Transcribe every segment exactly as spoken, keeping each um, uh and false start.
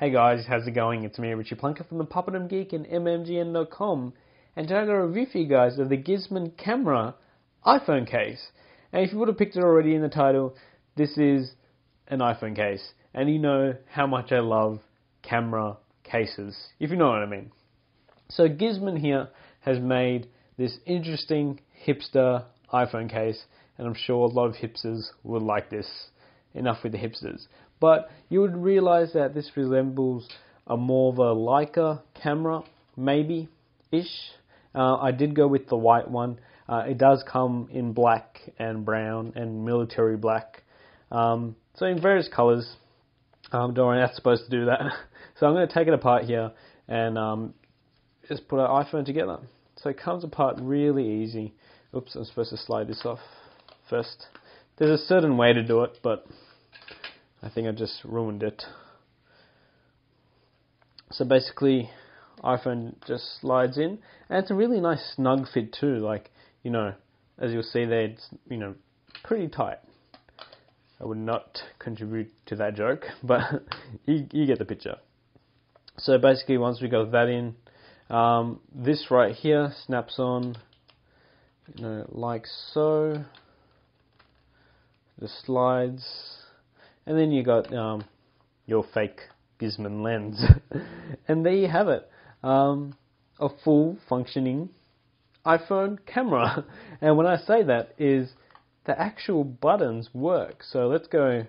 Hey guys, how's it going? It's me, Ritchie Plunkett from the PapadumGeek and M M G N dot com, and today I've got a review for you guys of the Gizmon camera iPhone case. And if you would have picked it already in the title, this is an iPhone case, and you know how much I love camera cases, if you know what I mean. So Gizmon here has made this interesting hipster iPhone case, and I'm sure a lot of hipsters would like this. Enough with the hipsters. But you would realize that this resembles a more of a Leica camera, maybe, ish. Uh, I did go with the white one. Uh, it does come in black and brown and military black. Um, so in various colors. Um, don't worry, that's supposed to do that. So I'm going to take it apart here and um, just put our iPhone together. So it comes apart really easy. Oops, I'm supposed to slide this off first. There's a certain way to do it, but I think I just ruined it. So basically, iPhone just slides in, and it's a really nice snug fit too. Like, you know, as you'll see there, it's, you know, pretty tight. I would not contribute to that joke, but you, you get the picture. So basically, once we got that in, um, this right here snaps on, you know, like so. The slides. And then you got um, your fake Gizmon lens. And there you have it. Um, a full functioning iPhone camera. And when I say that is the actual buttons work. So let's go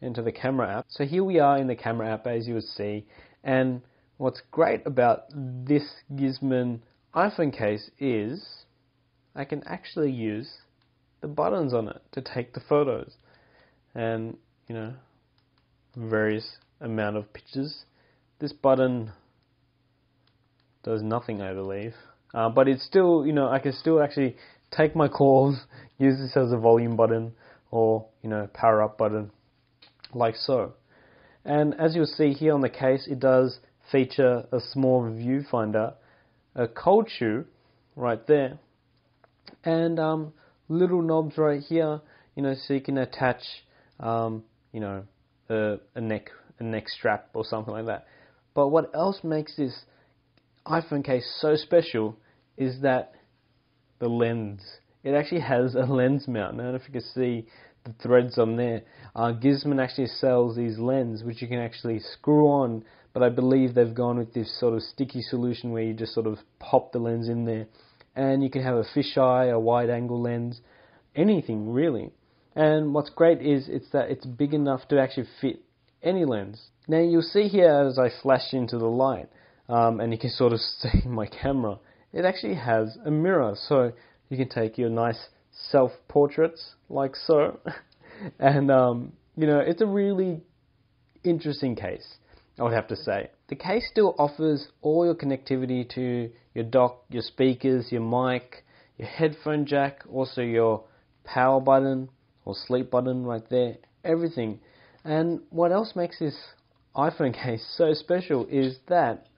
into the camera app. So here we are in the camera app, as you would see. And what's great about this Gizmon iPhone case is I can actually use the buttons on it to take the photos. And you know, various amount of pictures. This button does nothing, I believe, uh, but it's still, you know, I can still actually take my calls, use this as a volume button or, you know, power up button, like so. And as you'll see here on the case, it does feature a small viewfinder, a cold shoe right there, and um, little knobs right here, you know, so you can attach Um, you know, a, a neck, a neck strap or something like that. But what else makes this iPhone case so special is that the lens. It actually has a lens mount. Now, I don't know if you can see the threads on there. Uh, Gizmon actually sells these lenses which you can actually screw on, but I believe they've gone with this sort of sticky solution where you just sort of pop the lens in there, and you can have a fisheye, a wide-angle lens, anything really. And what's great is it's that it's big enough to actually fit any lens. Now you'll see here as I flash into the light, um, and you can sort of see my camera, it actually has a mirror, so you can take your nice self-portraits like so. And um, you know, it's a really interesting case, I would have to say. The case still offers all your connectivity to your dock, your speakers, your mic, your headphone jack, also your power button or sleep button right there, everything. And what else makes this iPhone case so special is that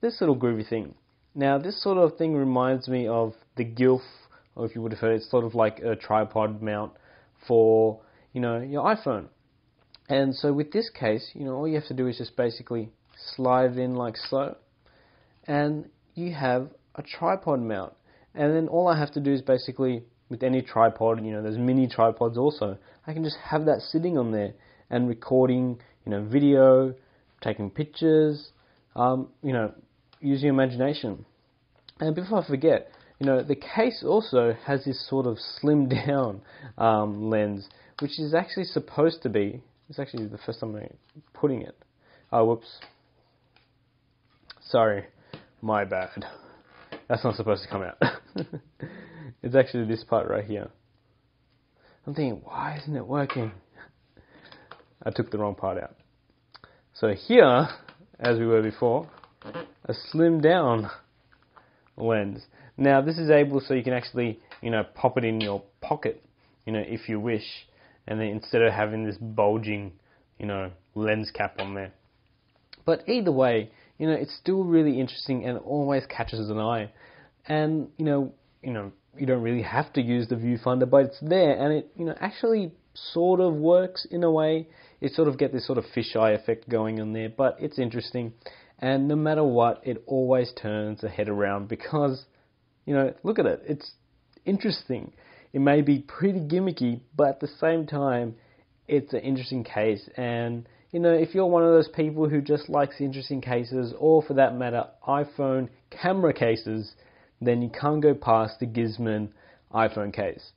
this little groovy thing. Now this sort of thing reminds me of the GILF, or if you would have heard, it's sort of like a tripod mount for, you know, your iPhone. And so with this case, you know, all you have to do is just basically slide it in like so, and you have a tripod mount. And then all I have to do is basically, with any tripod, you know, there's mini tripods also, I can just have that sitting on there and recording, you know, video, taking pictures, um, you know, using imagination. And before I forget, you know, the case also has this sort of slimmed down um, lens, which is actually supposed to be, it's actually the first time I'm putting it. Oh, whoops. Sorry, my bad. That's not supposed to come out. It's actually this part right here. I'm thinking, why isn't it working? I took the wrong part out. So here, as we were before, a slimmed down lens. Now this is able, so you can actually, you know, pop it in your pocket, you know, if you wish. And then instead of having this bulging, you know, lens cap on there. But either way, you know, it's still really interesting and always catches an eye. And, you know, you know, you don't really have to use the viewfinder, but it's there, and it, you know, actually sort of works in a way. It sort of get this sort of fisheye effect going on there, but it's interesting. And no matter what, it always turns the head around because, you know, look at it. It's interesting. It may be pretty gimmicky, but at the same time, it's an interesting case. And, you know, if you're one of those people who just likes interesting cases, or for that matter, iPhone camera cases, then you can't go past the Gizmon iPhone case.